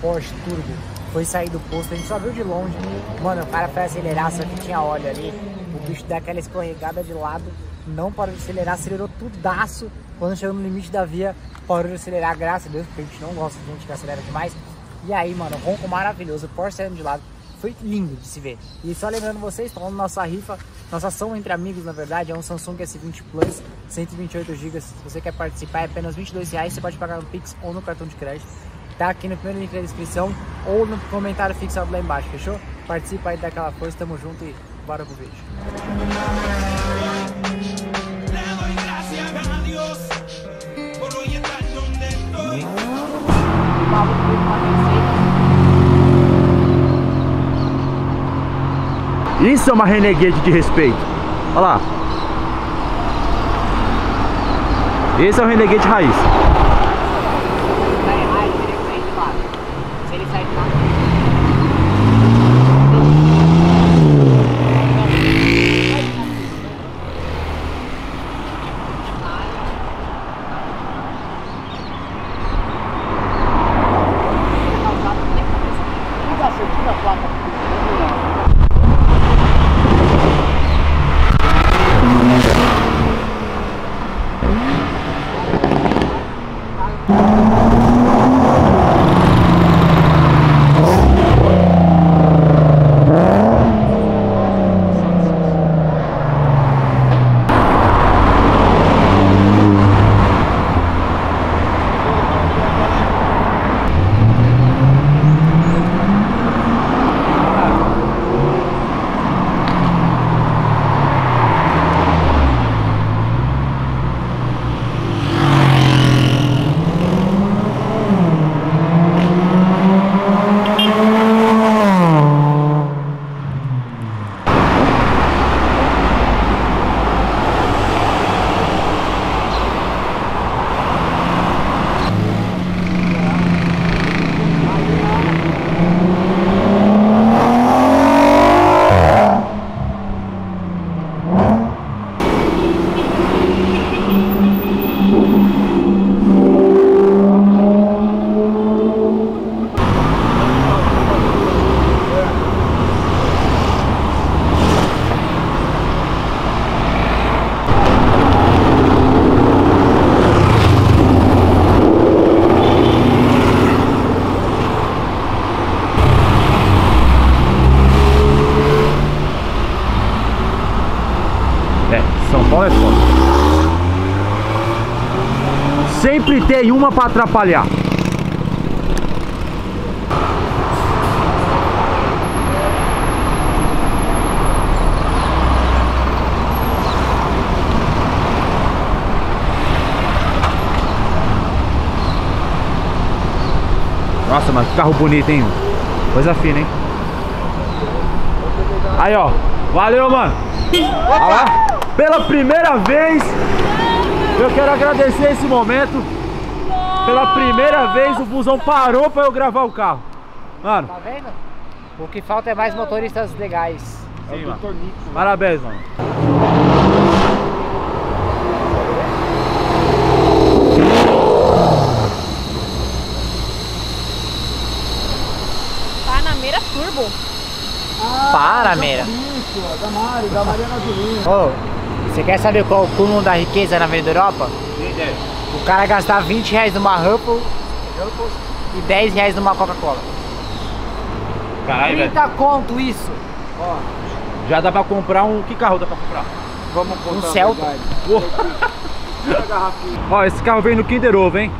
Porsche Turbo foi sair do posto, a gente só viu de longe. Mano, o cara foi acelerar, só que tinha óleo ali. O bicho deu aquela escorregada de lado, não parou de acelerar, acelerou tudaço. Quando chegou no limite da via, parou de acelerar, graças a Deus, porque a gente não gosta de gente que acelera demais. E aí, mano, ronco maravilhoso, o Porsche saindo de lado. Foi lindo de se ver. E só lembrando vocês, falando nossa rifa, nossa ação entre amigos, na verdade, é um Samsung S20 Plus, 128 GB. Se você quer participar, é apenas R$22,00. Você pode pagar no Pix ou no cartão de crédito. Tá aqui no primeiro link da descrição ou no comentário fixado lá embaixo, fechou? Participa aí daquela coisa, tamo junto e bora pro vídeo. Isso é uma Renegade de respeito. Olha lá. Esse é o Renegade raiz. Se ele sair de lá. Sempre tem uma para atrapalhar. Nossa, mas que carro bonito, hein? Coisa fina, hein? Aí, ó. Valeu, mano. Olha lá. Pela primeira vez... Eu quero agradecer esse momento. Pela primeira vez o Fusão parou pra eu gravar o carro. Mano, tá vendo? O que falta é mais motoristas legais. Sim, mano. Parabéns, mano. Tá na mira turbo. Ah, para, mira. Da Mariana do... Você quer saber qual é o cúmulo da riqueza na Avenida Europa? O cara gastar R$20 numa Rupple e R$10 numa Coca-Cola. Caralho, 30 conto isso. Ó, já dá pra comprar um... Que carro dá pra comprar? Vamos comprar um Celta. Ó, esse carro vem no Kinder Ovo, hein?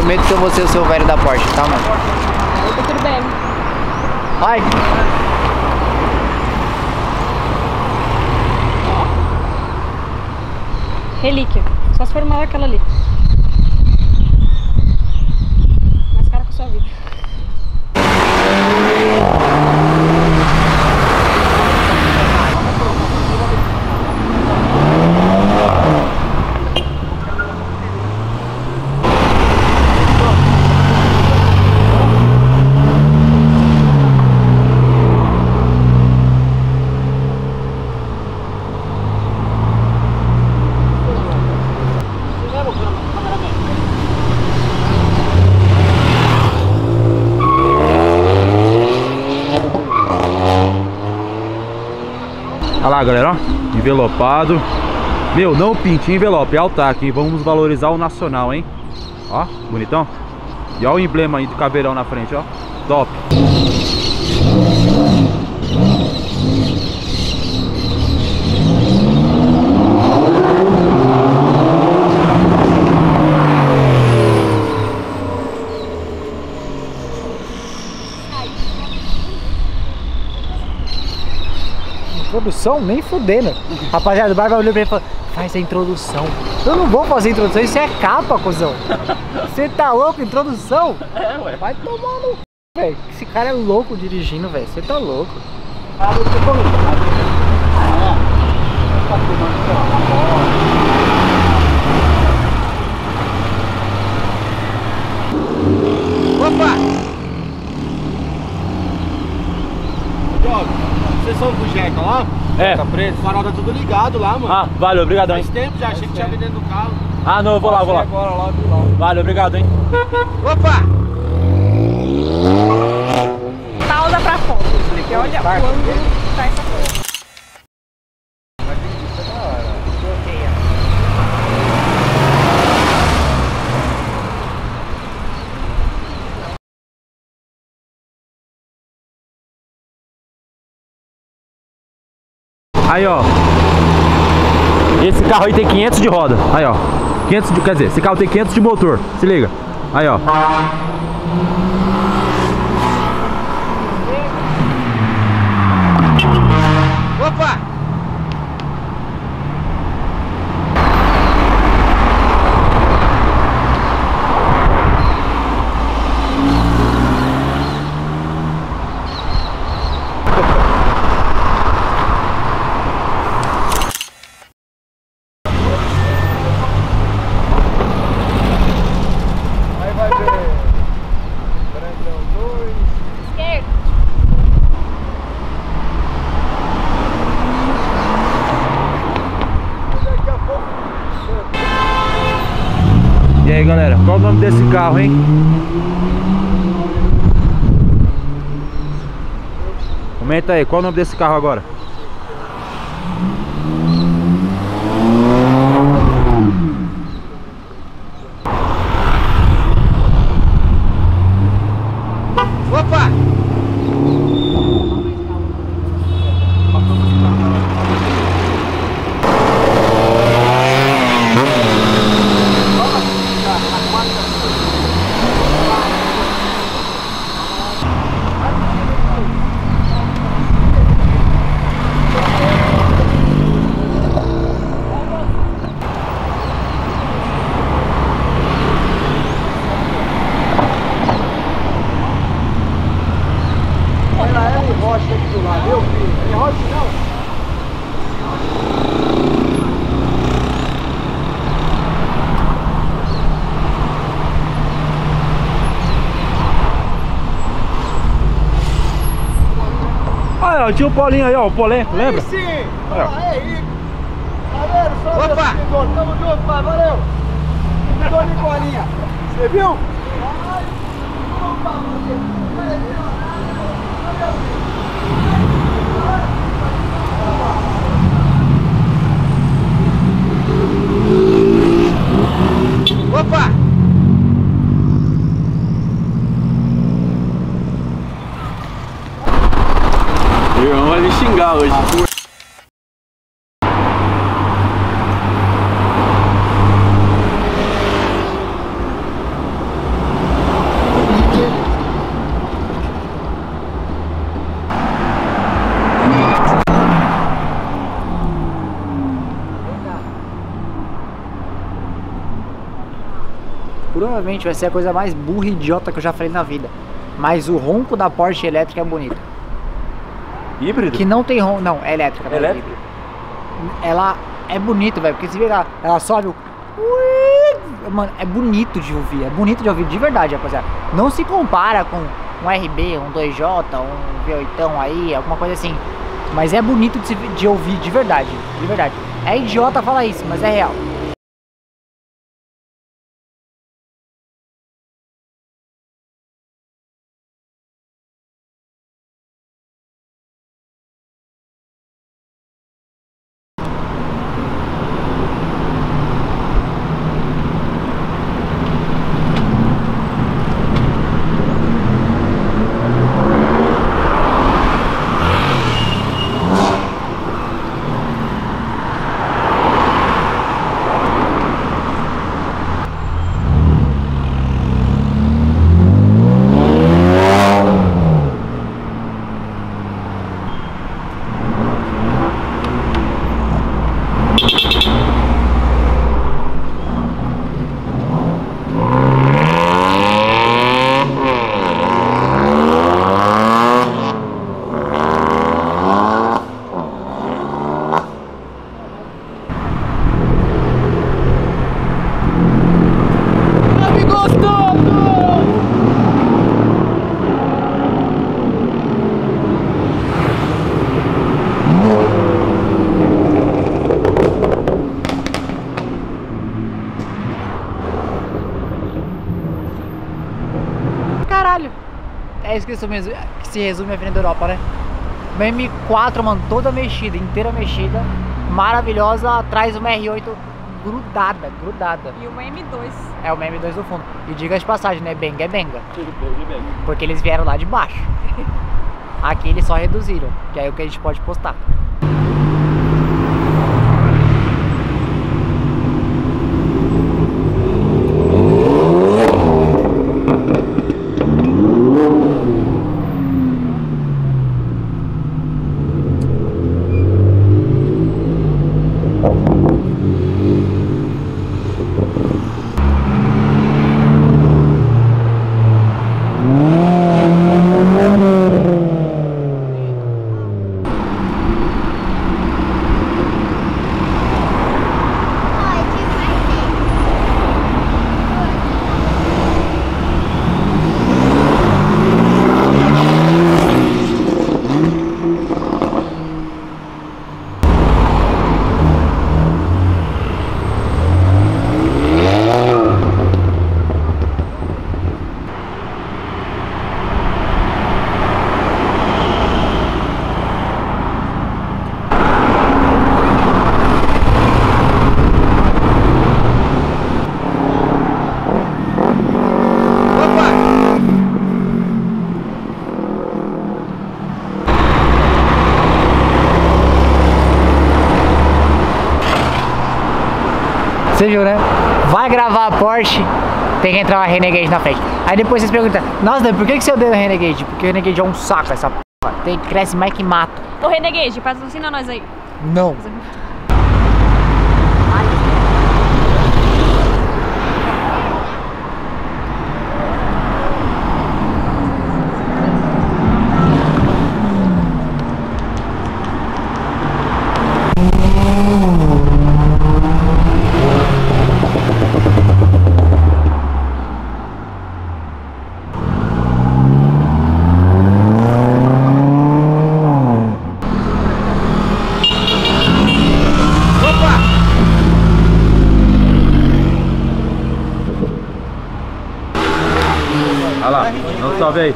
prometo que eu vou ser o seu velho da Porsche, tá, mano? Eu tô turbando. Ai! Ó. Relíquia. Só se for mal aquela ali. Mais cara que a sua vida. Olha lá, galera, ó, envelopado. Meu, não pinte, envelope, é altac, hein? Vamos valorizar o nacional, hein? Ó, bonitão. E olha o emblema aí do caveirão na frente, ó. Top. Introdução, nem fudendo. Rapaziada, o Barba olhou pra ele e falou: faz a introdução. Eu não vou fazer introdução, isso é capa, cuzão. Você tá louco, introdução? É, ué. Vai tomar no c, velho. Esse cara é louco dirigindo, velho. Você tá louco. Opa! Vocês são do Jeca lá? É. Tá preso. O farol tá tudo ligado lá, mano. Ah, valeu, obrigado, hein. Faz tempo já, achei que tinha ali dentro do carro. Ah, não, eu vou lá, vou lá. Agora, lá, vou lá. Valeu, obrigado, hein. Opa! Pausa pra foto. Porque olha o ângulo que tá essa coisa. Aí, ó, esse carro aí tem 500 de roda. Aí, ó, 500 de, quer dizer, esse carro tem 500 de motor, se liga. Aí, ó. Opa! E aí, galera, qual o nome desse carro, hein? Comenta aí, qual o nome desse carro agora? Tinha o Paulinho aí, ó, o Polenco, lembra? Sim! Olha. Ah, é aí! Galera, só o seguidor, tamo junto, pai, valeu! Seguidor Nicolinha, você viu? Opa! Hoje. provavelmente vai ser a coisa mais burra e idiota que eu já falei na vida. Mas o ronco da Porsche elétrica é bonito. Híbrido? Que não tem ronco, não, é elétrica. É elétrica? Ela é bonito, velho, porque se virar, ela sobe o... Mano, é bonito de ouvir, de verdade, rapaziada. Não se compara com um RB, um 2J, um V8 aí, alguma coisa assim. Mas é bonito de ouvir, de verdade, É idiota falar isso, mas é real. É isso que se resume a Avenida Europa, né? Uma M4, mano, toda mexida, inteira mexida, maravilhosa, traz uma R8 grudada, E uma M2. É, uma M2 no fundo. E diga de passagem, né? Benga é benga. Porque eles vieram lá de baixo. Aqui eles só reduziram, que é o que a gente pode postar. Você viu, né? Vai gravar a Porsche, tem que entrar uma Renegade na frente. Aí depois vocês perguntam, nossa, por que que você odeia o Renegade? Porque o Renegade é um saco, essa porra. Tem que cresce mais que mato. Ô Renegade, patrocina nós aí. Não. Salve aí.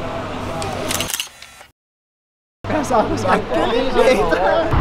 Salve, salve.